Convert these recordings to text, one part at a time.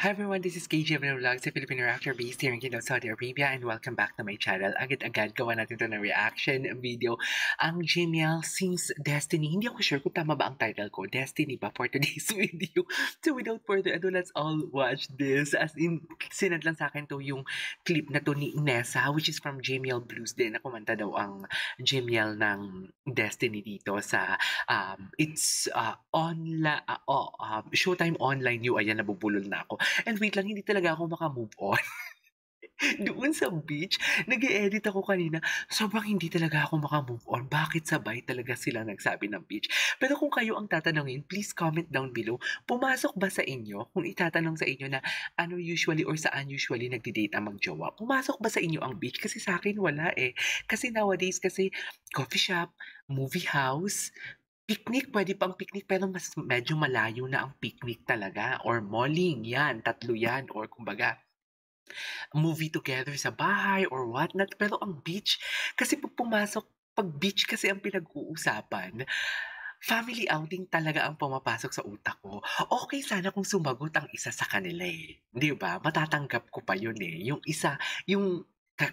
Hi everyone, this is KJ of Vlogs, a Filipino actor based here in Jeddah, Saudi Arabia, and welcome back to my channel. Agad-agad gawa natin ito ng reaction video. Ang JMielle Sings Destiny. Hindi ako sure kung tama ba ang title ko. Destiny ba for today's video? So without further ado, let's all watch this. As in, sinad lang sa akin to yung clip na to ni Inessa, which is from JMielle Blues din. Nakumanta daw ang JMielle ng Destiny dito sa Showtime Online New. Ayan, nabubulol na ako. And wait lang, hindi talaga ako makamove on. Doon sa beach, nag-e-edit ako kanina. Sobrang hindi talaga ako makamove on. Bakit sabay talaga sila nagsabi ng beach? Pero kung kayo ang tatanungin, please comment down below. Pumasok ba sa inyo, kung itatanong sa inyo na ano usually or saan usually nagdi-date ang magjowa? Pumasok ba sa inyo ang beach? Kasi sa akin wala eh. Kasi nowadays, kasi coffee shop, movie house, picnic, pwede pang picnic pero mas medyo malayo na ang picnic talaga, or malling, yan, tatlo yan, or kumbaga movie together sa bahay or what not. Pero ang beach, kasi pag beach kasi ang pinag-uusapan, family outing talaga ang pumapasok sa utak ko. Okay sana kung sumagot ang isa sa kanila eh. Di ba? Matatanggap ko pa yun eh. Yung isa, yung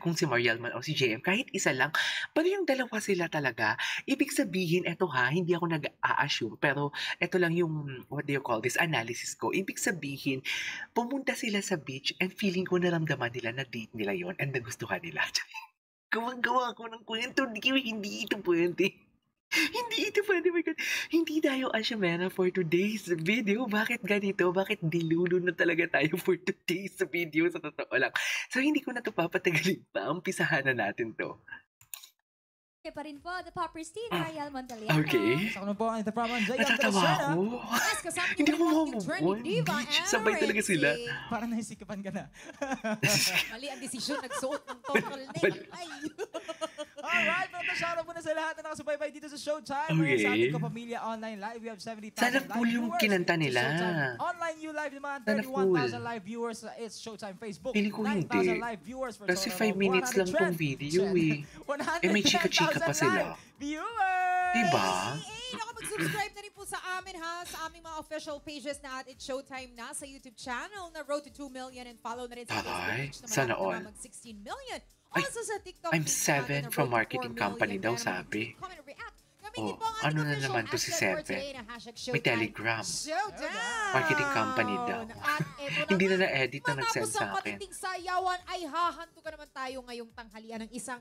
kung si Marielle man o si JM, kahit isa lang, pero yung dalawa sila talaga, ibig sabihin, eto ha, hindi ako nag-a-assume, pero eto lang yung, what do you call this, analysis ko. Ibig sabihin, pumunta sila sa beach and feeling ko naramdaman nila na date nila yon and nagustuhan nila. Gawang-gawa ako ng kwento, hindi ito pwede. Hindi ito pwede, my God. Hindi tayo asyamena for today's video. Bakit ganito? Bakit dilulo na talaga tayo for today's video? Sa totoo lang. So, hindi ko na ito papatagalin pa. Umpisahan na natin to. Okay pa rin po, the poppers team, Marielle Montellano. Okay. Sa kanon po, ang Instagram, JM Dela Cerna. Yes, kasama niyo po yung Journey Diva. Sabay talaga sila. Parang naisikapan ka na. Mali ang desisyon, nagsuot ng total neck. Ay, alright, pero shoutout muna sa lahat na nakasubaybay dito sa Showtime. Okay. Sa ating kapamilya online live, we have 70,000 live viewers. Sana full yung kinanta nila. Online you live naman, 31,000 live viewers sa It's Showtime Facebook. Pili ko hindi. Kasi 5 minutes lang tong video eh. Eh may chika-chika pa sila. Diba? Mag-subscribe na rin po sa amin ha, sa aming mga official pages na at It's Showtime na, sa YouTube channel na Road to 2 million and follow na rin sa Facebook page na malapit na mag-16 million. Also sa TikTok, I'm 7 from marketing company daw sabi. Oh, ano na naman to si 7? May Telegram. Marketing company daw. Hindi na na-edit na nag-send sa akin. Matapos ang sayawan ay hahanto ka naman tayo ngayong tanghalian ng isang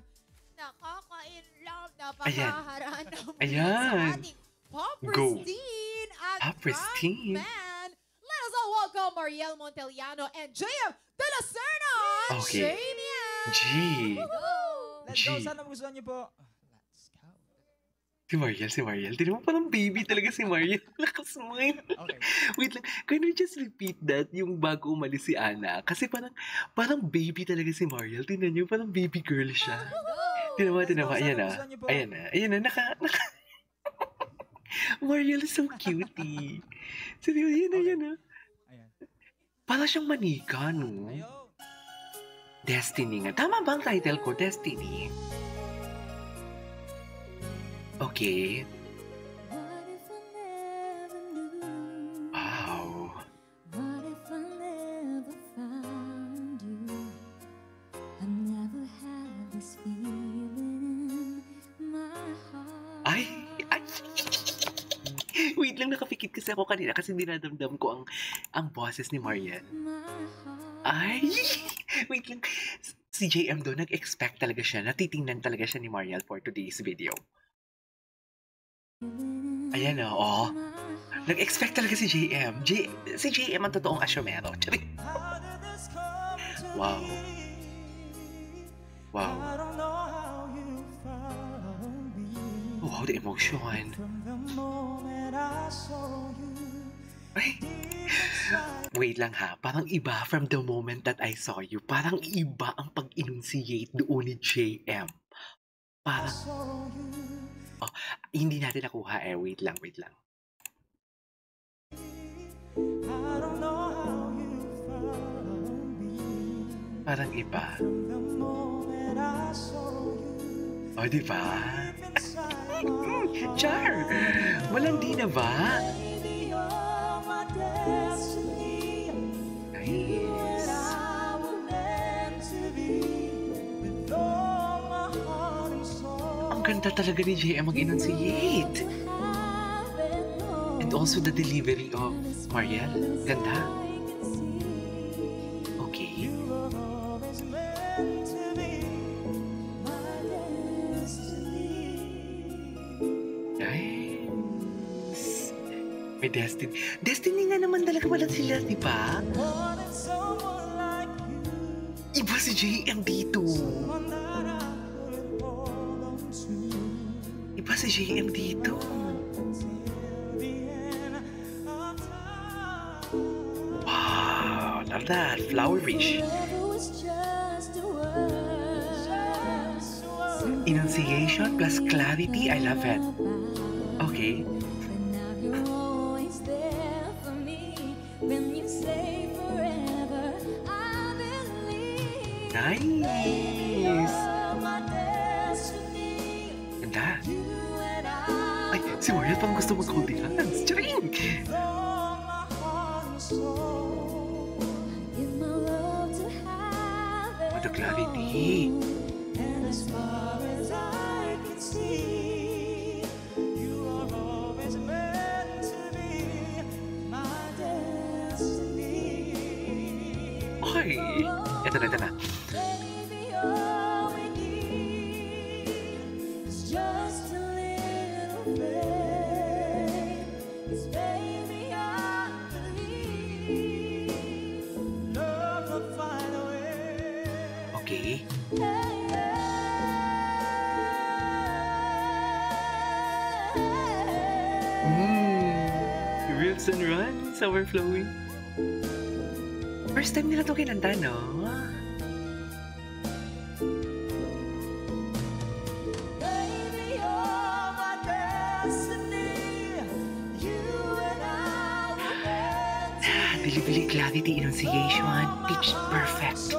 nakaka-in-love na pakaharaan ng sa ating Popristine at Frontman. Let us all welcome Marielle Montellano and JM Dela Cerna on JMielle. Let's go. Sana magustuhan niyo po. Let's go. Si Marielle. Tinan mo parang baby talaga si Marielle. Nakasmile. Okay. Wait lang. Can we just repeat that? Yung bago umalis si Ana. Kasi parang baby talaga si Marielle. Tinan niyo, parang baby girl siya. Tinan mo. Ayan na. Marielle is so cutie. Seryo, yun na. Para siyang manika, no? Destiny nga. Tama ba ang title ko? Destiny. Okay. Wow. Ay! Wait lang, nakapikit kasi ako kanina kasi dinadamdam ko ang boses ni Marielle. Ay! Wait lang, si JM do, nag-expect talaga siya, natitingnan talaga siya ni Marielle for today's video. Ayan o, oh. Nag-expect talaga si JM. Si JM ang totoong asyomero. Wow, the emotion. Ay. Wait lang ha, parang iba from the moment that I saw you. Parang iba ang pag-enunciate doon ni JM. Parang, oh, hindi natin nakuha eh. Wait lang. Parang iba. O, oh, diba? Char! Walang di na ba? Nice. Ang ganda talaga ni JM mag-enunciate. And also the delivery of Marielle. Ganda. May Destiny. Destiny nga naman talaga wala sila, di ba? Iba si JM dito. Iba si JM dito. Wow, love that. Flowerish. Enunciation plus clarity. I love it. Okay. Nice! Ganda! Ay, si Marielle pang gusto mag-holding hands! Charing! What a clarity! Ay! Eto na, eto na! Okay. Roots and runs, overflowing. First time nila to kinanta, no? Delivery, clarity, enunciation, pitch perfect. Nice.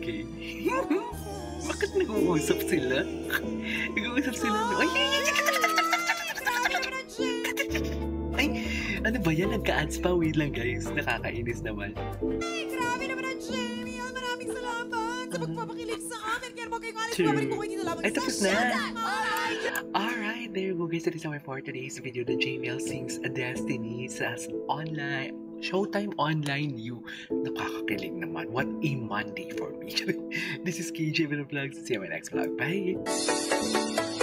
Okay. Bakit nag-uusap sila? Nag-uusap sila, no? Ay! Ano ba yan? Nagka-ads pa? Wait lang guys. Nakakainis naman. Ay, grabe naman ang JMielle. Maraming salamat sa pagpapakilig sa amin. Kaya mo kayo alas pabalik ko kayo nalaman sa Showtime. Alright! Alright, there you go guys. That is our for today's video. The JMielle sings Destiny sa online. Showtime Online You. Nakakakilig naman. What a Monday for me. This is KJ with a vlog. See you in my next vlog. Bye!